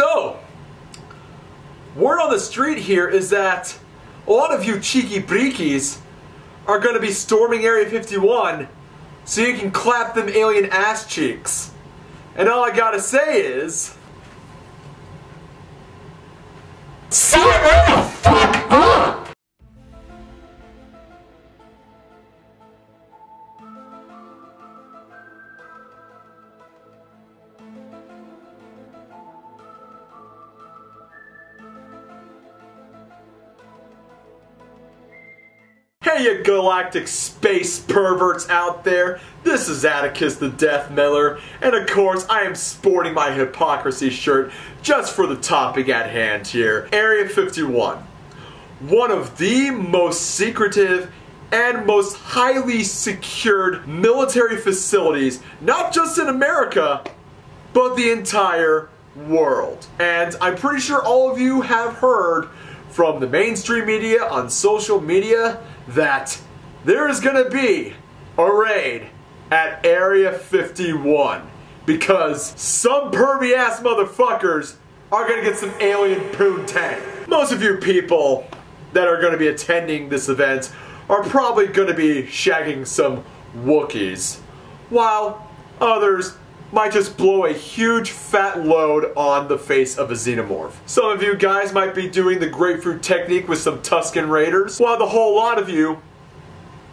So, word on the street here is that a lot of you cheeky breekies are going to be storming Area 51 so you can clap them alien ass cheeks. And all I gotta say is... shut the fuck up! Hey you galactic space perverts out there, this is Atticus the TheDeathMetaller, and of course I am sporting my Hypocrisy shirt just for the topic at hand here. Area 51, one of the most secretive and most highly secured military facilities, not just in America, but the entire world. And I'm pretty sure all of you have heard from the mainstream media on social media that there is going to be a raid at Area 51 because some pervy ass motherfuckers are going to get some alien poontang. Most of you people that are going to be attending this event are probably going to be shagging some Wookiees, while others might just blow a huge fat load on the face of a xenomorph. Some of you guys might be doing the grapefruit technique with some Tusken Raiders, while the whole lot of you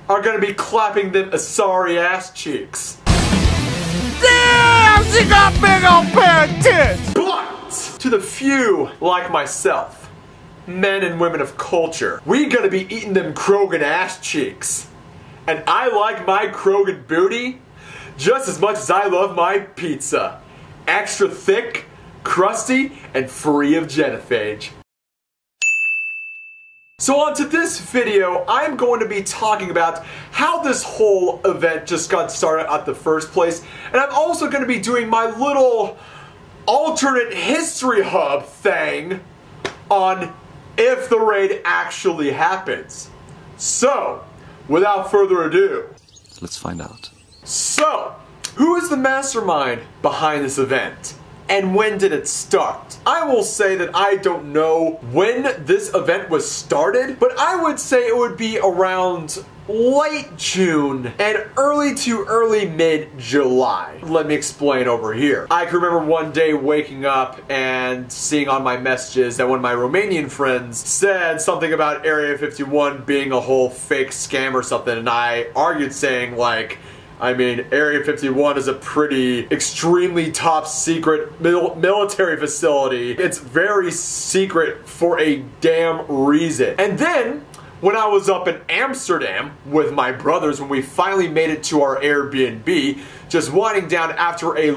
are gonna be clapping them Asari ass cheeks. Damn, she got big old pair of tits! But to the few like myself, men and women of culture, we gonna be eating them Krogan ass cheeks. And I like my Krogan booty just as much as I love my pizza. Extra thick, crusty, and free of genophage. So on to this video, I'm going to be talking about how this whole event just got started at the first place, and I'm also going to be doing my little alternate history hub thing on if the raid actually happens. So, without further ado, let's find out. So, who is the mastermind behind this event? And when did it start? I will say that I don't know when this event was started, but I would say it would be around late June and early to early mid-July. Let me explain over here. I can remember one day waking up and seeing on my messages that one of my Romanian friends said something about Area 51 being a whole fake scam or something, and I argued saying, like, I mean, Area 51 is a pretty extremely top secret military facility. It's very secret for a damn reason. And then, when I was up in Amsterdam with my brothers, when we finally made it to our Airbnb, just winding down after a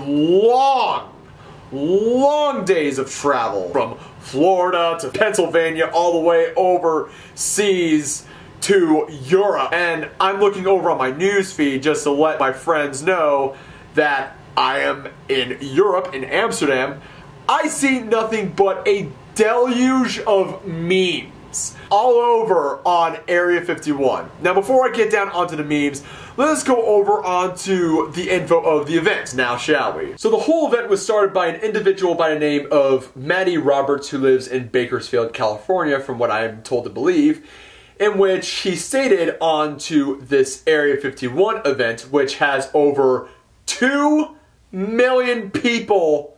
long days of travel from Florida to Pennsylvania, all the way overseas to Europe, and I'm looking over on my news feed just to let my friends know that I am in Europe, in Amsterdam. I see nothing but a deluge of memes all over on Area 51. Now before I get down onto the memes, let's go over onto the info of the event, now shall we? So the whole event was started by an individual by the name of Matty Roberts, who lives in Bakersfield, California, from what I am told to believe, in which he stated onto this Area 51 event, which has over 2 million people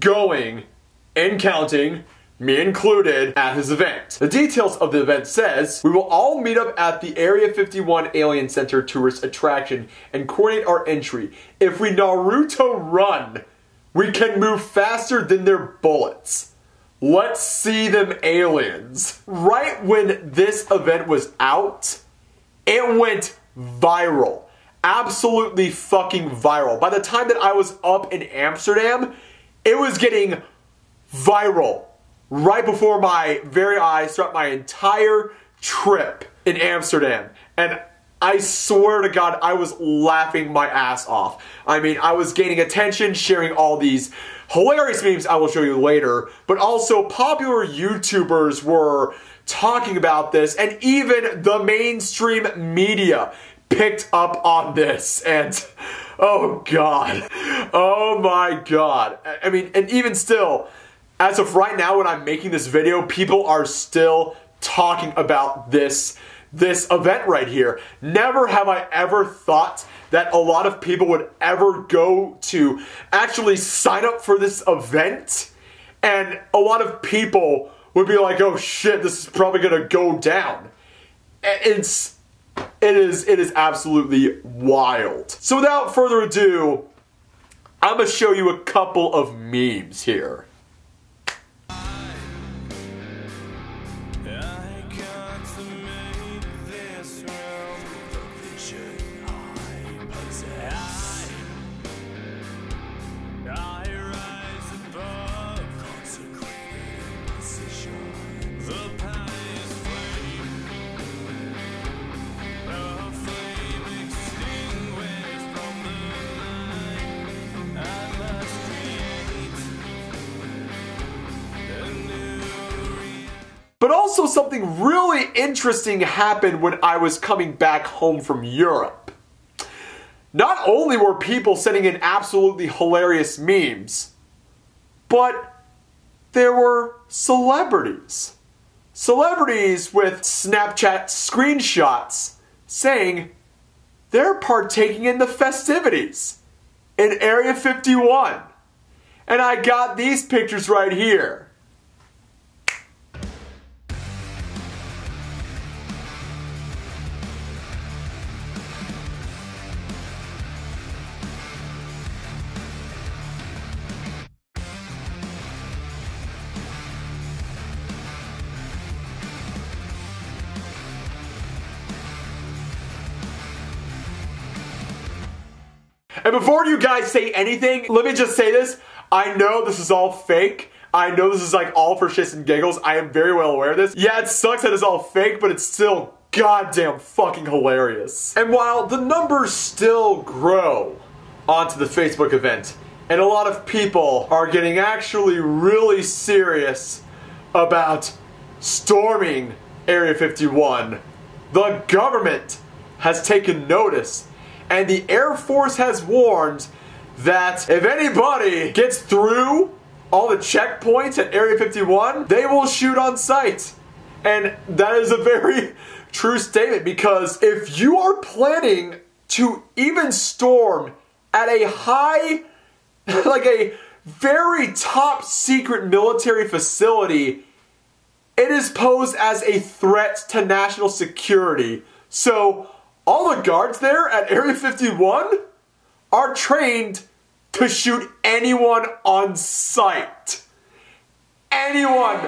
going and counting, me included, at his event. The details of the event says, we will all meet up at the Area 51 Alien Center tourist attraction and coordinate our entry. If we Naruto run, we can move faster than their bullets. Let's see them aliens. Right when this event was out, it went viral. Absolutely fucking viral. By the time that I was up in Amsterdam, it was getting viral right before my very eyes throughout my entire trip in Amsterdam. And I swear to God, I was laughing my ass off. I mean, I was gaining attention, sharing all these hilarious memes I will show you later, but also popular YouTubers were talking about this, and even the mainstream media picked up on this, and oh God, oh my God. I mean, and even still, as of right now when I'm making this video, people are still talking about this event right here. Never have I ever thought that a lot of people would ever go to actually sign up for this event, and a lot of people would be like, oh shit, this is probably gonna go down. It is absolutely wild. So without further ado, I'm gonna show you a couple of memes here. But also something really interesting happened when I was coming back home from Europe. Not only were people sending in absolutely hilarious memes, but there were celebrities. Celebrities with Snapchat screenshots saying they're partaking in the festivities in Area 51. And I got these pictures right here. And before you guys say anything, let me just say this. I know this is all fake. I know this is like all for shits and giggles. I am very well aware of this. Yeah, it sucks that it's all fake, but it's still goddamn fucking hilarious. And while the numbers still grow onto the Facebook event, and a lot of people are getting actually really serious about storming Area 51, the government has taken notice. And the Air Force has warned that if anybody gets through all the checkpoints at Area 51, they will shoot on sight. And that is a very true statement, because if you are planning to even storm at a high, like a very top secret military facility, it is posed as a threat to national security. So all the guards there at Area 51 are trained to shoot anyone on sight. Anyone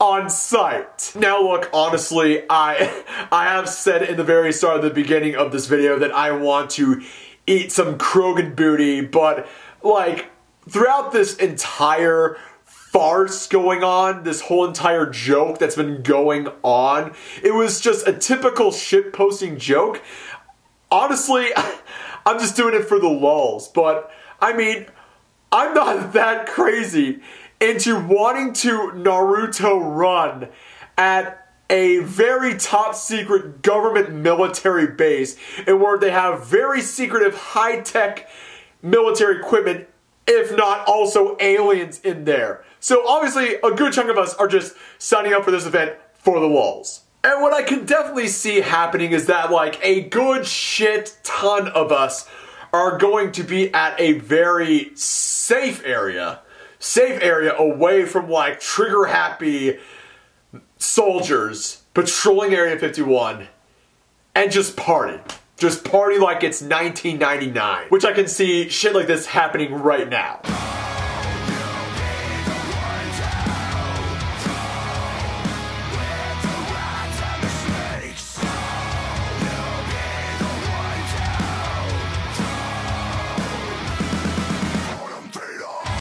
on sight. Now look, honestly, I have said in the very start of the beginning of this video that I want to eat some Krogan booty, but like throughout this entire farce going on, this whole entire joke that's been going on, it was just a typical shitposting joke. Honestly, I'm just doing it for the lulz, but I mean, I'm not that crazy into wanting to Naruto run at a very top secret government military base, and where they have very secretive high-tech military equipment, if not also aliens in there. So obviously a good chunk of us are just signing up for this event for the lulz. And what I can definitely see happening is that like a good shit ton of us are going to be at a very safe area away from like trigger happy soldiers patrolling Area 51 and just party. Just party like it's 1999, which I can see shit like this happening right now.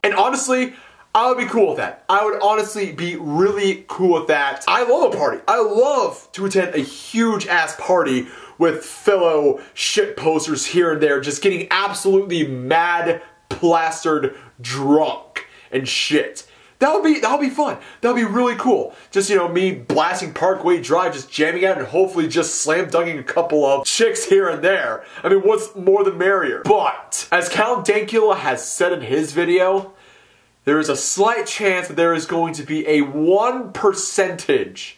And honestly, I would be cool with that. I would honestly be really cool with that. I love a party. I love to attend a huge ass party with fellow shit posters here and there, just getting absolutely mad, plastered, drunk and shit. That'll be fun. That'll be really cool. Just, you know, me blasting Parkway Drive, just jamming out and hopefully just slam dunking a couple of chicks here and there. I mean, what's more the merrier? But as Count Dankula has said in his video, there is a slight chance that there is going to be a 1%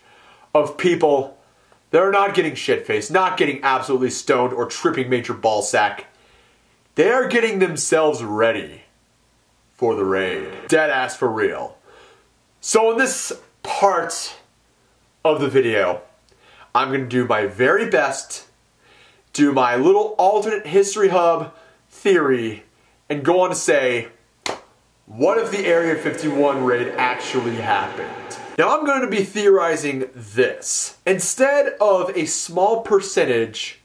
of people that are not getting shit-faced, not getting absolutely stoned or tripping Major Ballsack. They are getting themselves ready for the raid. Deadass for real. So in this part of the video, I'm gonna do my very best, do my little alternate history hub theory, and go on to say, what if the Area 51 raid actually happened? Now I'm going to be theorizing this. Instead of a small percentage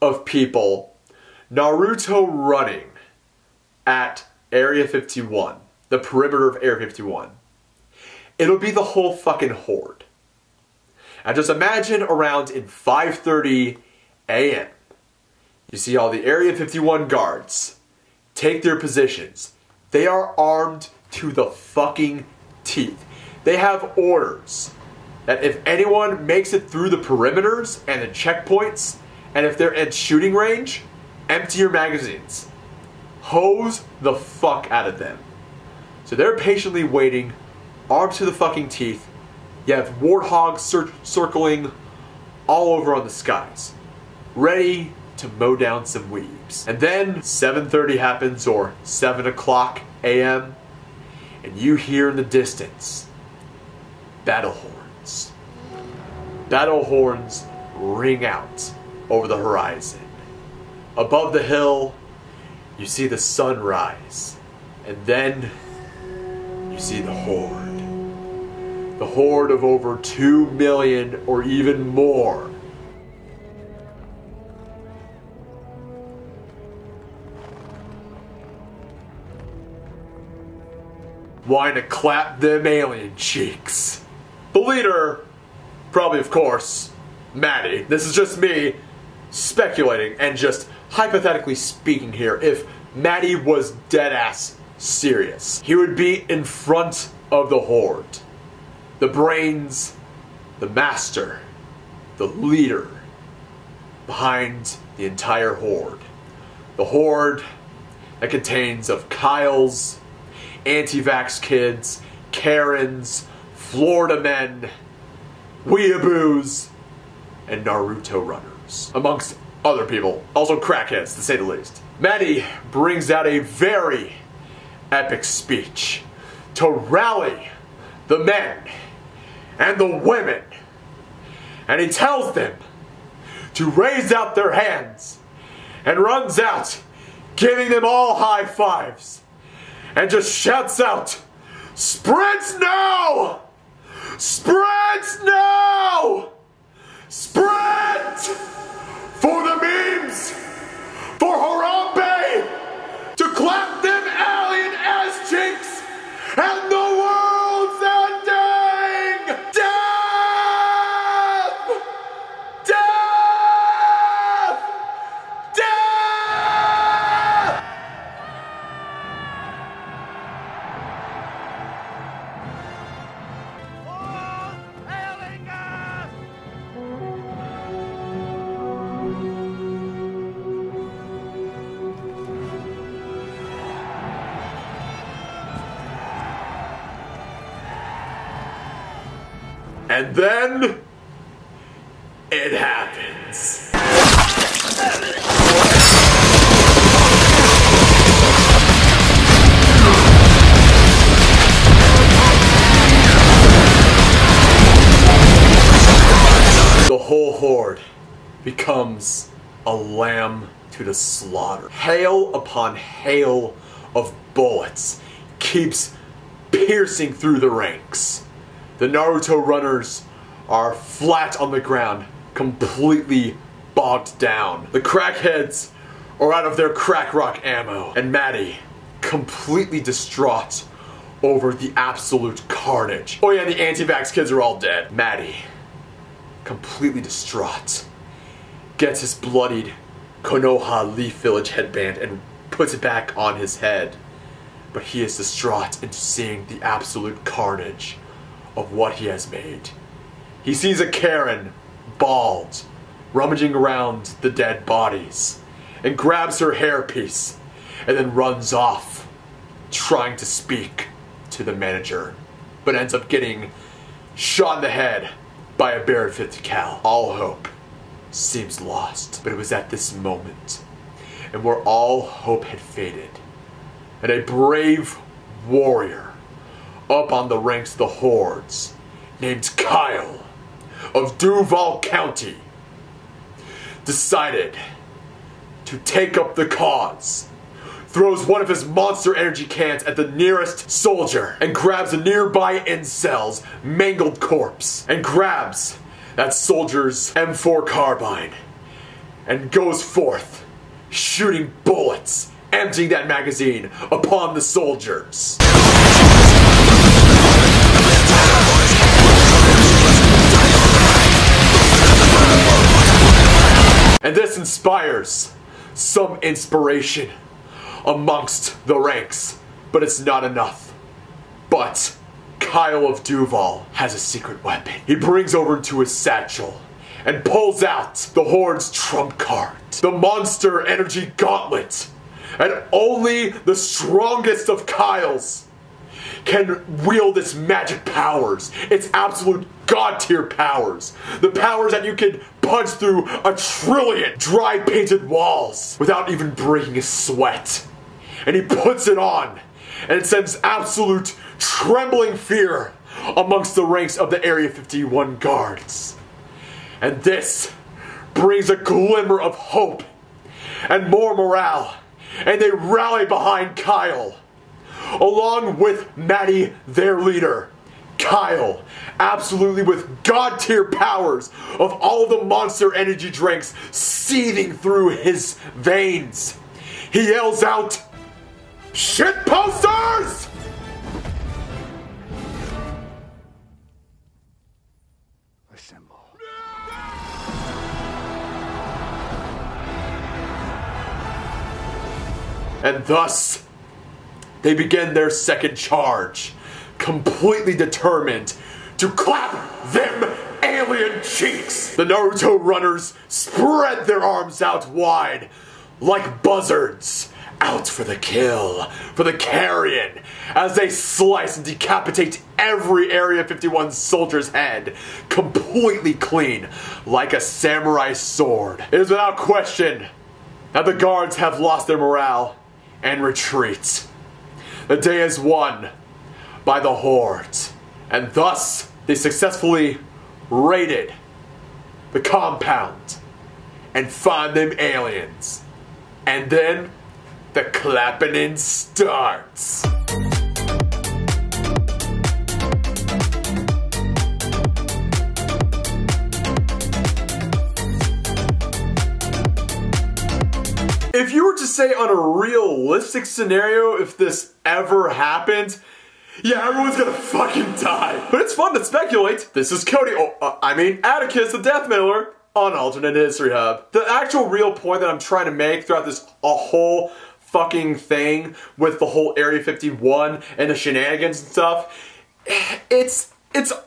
of people Naruto running at Area 51, the perimeter of Area 51, it'll be the whole fucking horde. And just imagine around in 5:30 a.m. you see all the Area 51 guards take their positions. They are armed to the fucking teeth. They have orders that if anyone makes it through the perimeters and the checkpoints, and if they're at shooting range, empty your magazines. Hose the fuck out of them. So they're patiently waiting, armed to the fucking teeth. You have Warthogs circling all over on the skies, ready to mow down some weebs. And then 7:30 happens, or 7:00 a.m. and you hear in the distance battle horns. Battle horns ring out over the horizon. Above the hill, you see the sunrise, and then you see the horde. The horde of over 2 million or even more. Why to clap them alien cheeks. The leader, probably of course, Matty. This is just me speculating and just hypothetically speaking here. If Matty was deadass serious, he would be in front of the horde. The brains, the master, the leader behind the entire horde. The horde that contains of Kyles, anti-vax kids, Karens, Florida men, weeaboos, and Naruto runners, amongst other people. Also crackheads, to say the least. Matty brings out a very epic speech to rally the men and the women, and he tells them to raise out their hands, and runs out, giving them all high fives, and just shouts out, "Sprints now! Sprints now! Sprint! For the memes! For Harambe! To clap them alien ass cheeks! And the world's ending! Death! Death! Death!" And then it happens. The whole horde becomes a lamb to the slaughter. Hail upon hail of bullets keeps piercing through the ranks. The Naruto runners are flat on the ground, completely bogged down. The crackheads are out of their crack rock ammo. And Matty, completely distraught over the absolute carnage. Oh yeah, the anti-vax kids are all dead. Matty, completely distraught, gets his bloodied Konoha Leaf Village headband and puts it back on his head. But he is distraught into seeing the absolute carnage of what he has made. He sees a Karen, bald, rummaging around the dead bodies, and grabs her hairpiece, and then runs off, trying to speak to the manager, but ends up getting shot in the head by a Barrett 50 cal. All hope seems lost, but it was at this moment and where all hope had faded, and a brave warrior up on the ranks of the hordes named Kyle of Duval County decided to take up the cause, throws one of his monster energy cans at the nearest soldier, and grabs a nearby incel's mangled corpse, and grabs that soldier's M4 carbine, and goes forth shooting bullets, emptying that magazine upon the soldiers. And this inspires some inspiration amongst the ranks, but it's not enough. But Kyle of Duval has a secret weapon. He brings over into his satchel and pulls out the Horde's trump card, the Monster Energy Gauntlet, and only the strongest of Kyles can wield its magic powers, its absolute god-tier powers, the powers that you can punch through a trillion dry painted walls without even breaking a sweat. And he puts it on, and it sends absolute trembling fear amongst the ranks of the Area 51 guards. And this brings a glimmer of hope and more morale, and they rally behind Kyle, along with Matty, their leader. Kyle, absolutely with god-tier powers of all the monster energy drinks seething through his veins, he yells out, "Shit posters!" And thus, they begin their second charge, completely determined to clap them alien cheeks. The Naruto runners spread their arms out wide, like buzzards, out for the kill, for the carrion, as they slice and decapitate every Area 51 soldier's head, completely clean, like a samurai sword. It is without question that the guards have lost their morale and retreat. The day is won by the Horde, and thus they successfully raided the compound and find them aliens. And then the clapping in starts. If you were to say on a realistic scenario, if this ever happened, yeah, everyone's gonna fucking die. But it's fun to speculate. This is Cody, Atticus the TheDeathMetaller on Alternate History Hub. The actual real point that I'm trying to make throughout this whole fucking thing with the whole Area 51 and the shenanigans and stuff, it's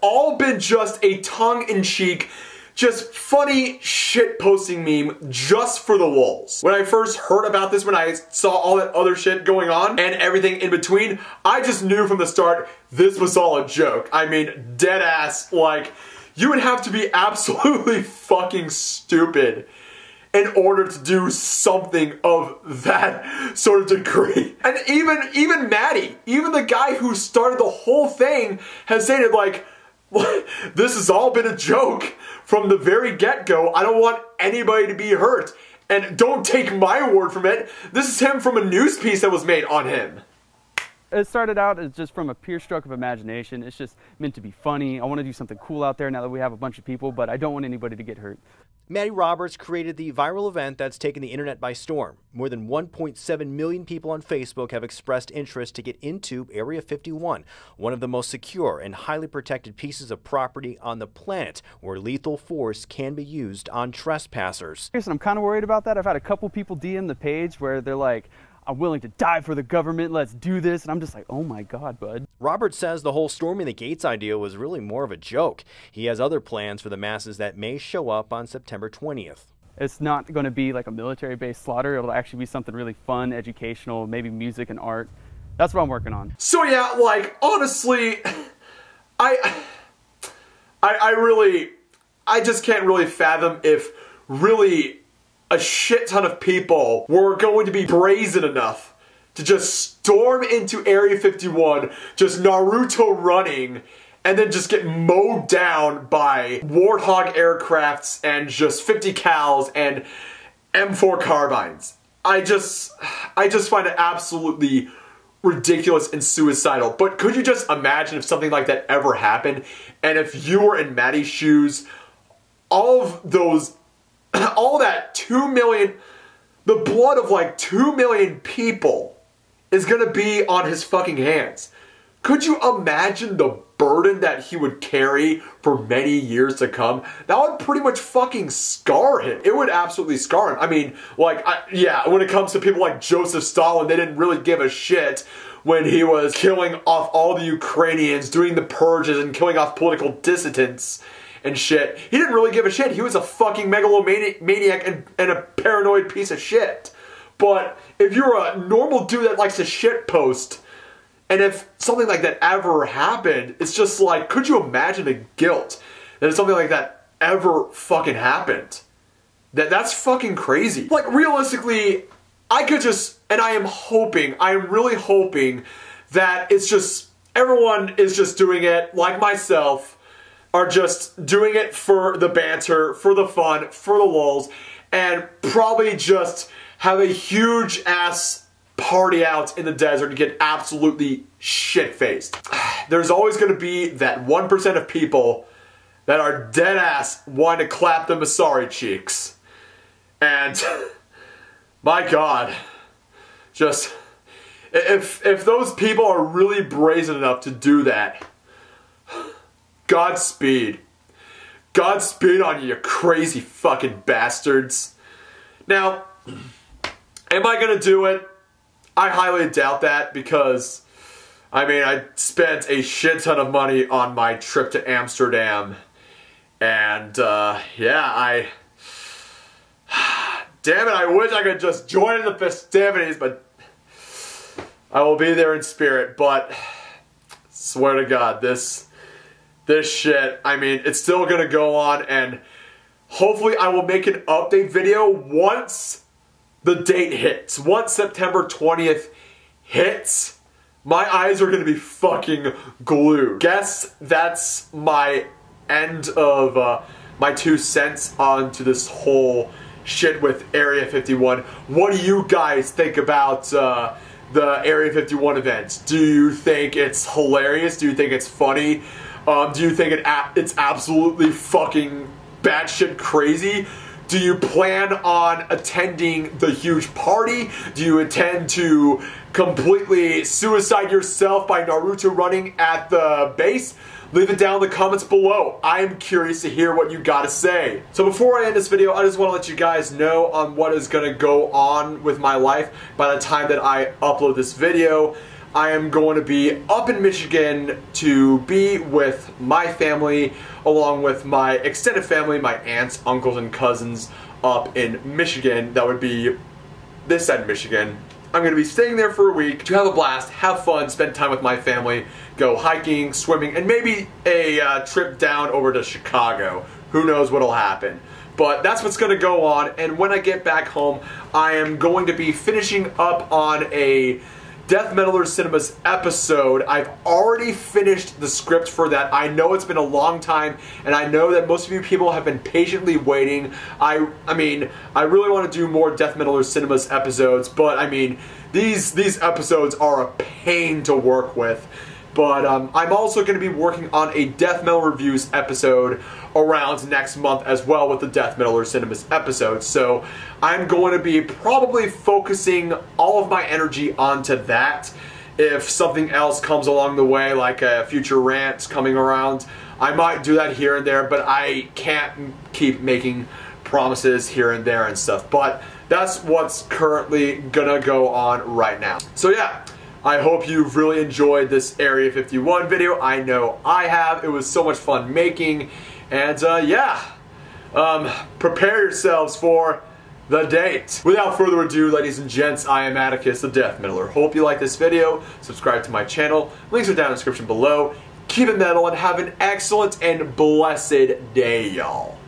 all been just a tongue-in-cheek, just funny shit-posting meme just for the lulz. When I first heard about this, when I saw all that other shit going on and everything in between, I just knew from the start this was all a joke. I mean, dead ass, like, you would have to be absolutely fucking stupid in order to do something of that sort of degree. And even Matty, even the guy who started the whole thing, has stated, like, this has all been a joke from the very get-go. I don't want anybody to be hurt. And don't take my word from it. This is him from a news piece that was made on him. It started out as just from a pure stroke of imagination. It's just meant to be funny. I want to do something cool out there now that we have a bunch of people, but I don't want anybody to get hurt. Matty Roberts created the viral event that's taken the internet by storm. More than 1.7 million people on Facebook have expressed interest to get into Area 51, one of the most secure and highly protected pieces of property on the planet, where lethal force can be used on trespassers. Listen, I'm kind of worried about that. I've had a couple people DM the page where they're like, "I'm willing to die for the government, let's do this," and I'm just like, oh my god, bud. Roberts says the whole storming the gates idea was really more of a joke. He has other plans for the masses that may show up on September 20th. It's not going to be like a military-based slaughter. It'll actually be something really fun, educational, maybe music and art. that's what I'm working on. So yeah, like, honestly, I just can't really fathom if really a shit ton of people were going to be brazen enough to just storm into Area 51, just Naruto running, and then just get mowed down by Warthog aircrafts and just 50 cals and M4 carbines. I just find it absolutely ridiculous and suicidal. But could you just imagine if something like that ever happened? And if you were in Matty's shoes, all of those, all that 2 million, the blood of like 2 million people is gonna be on his fucking hands. Could you imagine the burden that he would carry for many years to come? That would pretty much fucking scar him. It would absolutely scar him. I mean, like, yeah, when it comes to people like Joseph Stalin, they didn't really give a shit when he was killing off all the Ukrainians, doing the purges, and killing off political dissidents and shit. He didn't really give a shit. He was a fucking megalomaniac and a paranoid piece of shit. But if you're a normal dude that likes to shitpost, and if something like that ever happened, it's just like, could you imagine the guilt that if something like that ever fucking happened? That's fucking crazy. Like, realistically, I could just, and I am hoping, I am really hoping that it's just, everyone is just doing it, like myself, are just doing it for the banter, for the fun, for the lulz, and probably just have a huge ass party out in the desert and get absolutely shit-faced. There's always going to be that 1% of people that are dead-ass wanting to clap them Asari cheeks. And, my god, just, if those people are really brazen enough to do that, Godspeed. Godspeed on you, you crazy fucking bastards. Now, am I going to do it? I highly doubt that because, I mean, I spent a shit ton of money on my trip to Amsterdam, and, yeah, damn it, I wish I could just join in the festivities, but I will be there in spirit, but swear to God, this shit, I mean, it's still gonna go on, and hopefully I will make an update video once the date hits. Once September 20th hits, my eyes are gonna be fucking glued. Guess that's my end of my 2 cents onto this whole shit with Area 51. What do you guys think about the Area 51 event? Do you think it's hilarious? Do you think it's funny? Do you think it's absolutely fucking batshit crazy? Do you plan on attending the huge party? Do you intend to completely suicide yourself by Naruto running at the base? Leave it down in the comments below. I am curious to hear what you gotta say. So before I end this video, I just wanna let you guys know on what is gonna go on with my life by the time that I upload this video. I am going to be up in Michigan to be with my family, along with my extended family, my aunts, uncles, and cousins up in Michigan. That would be this side of Michigan. I'm going to be staying there for a week to have a blast, have fun, spend time with my family, go hiking, swimming, and maybe a trip down over to Chicago. Who knows what'll happen. But that's what's going to go on, and when I get back home, I am going to be finishing up on a Death Metal or Cinemas episode. I've already finished the script for that. I know it's been a long time, and I know that most of you people have been patiently waiting. I mean, I really want to do more Death Metal or Cinemas episodes, but I mean, these episodes are a pain to work with. But I'm also going to be working on a Death Metal Reviews episode around next month as well with the Death Metal or Cinemas episode. So I'm going to be probably focusing all of my energy onto that. If something else comes along the way, like a future rant coming around, I might do that here and there, but I can't keep making promises here and there and stuff. But that's what's currently going to go on right now. So yeah. I hope you've really enjoyed this Area 51 video. I know I have. It was so much fun making. And yeah, prepare yourselves for the date. Without further ado, ladies and gents, I am Atticus the TheDeathMetaller. Hope you like this video. Subscribe to my channel. Links are down in the description below. Keep it metal and have an excellent and blessed day, y'all.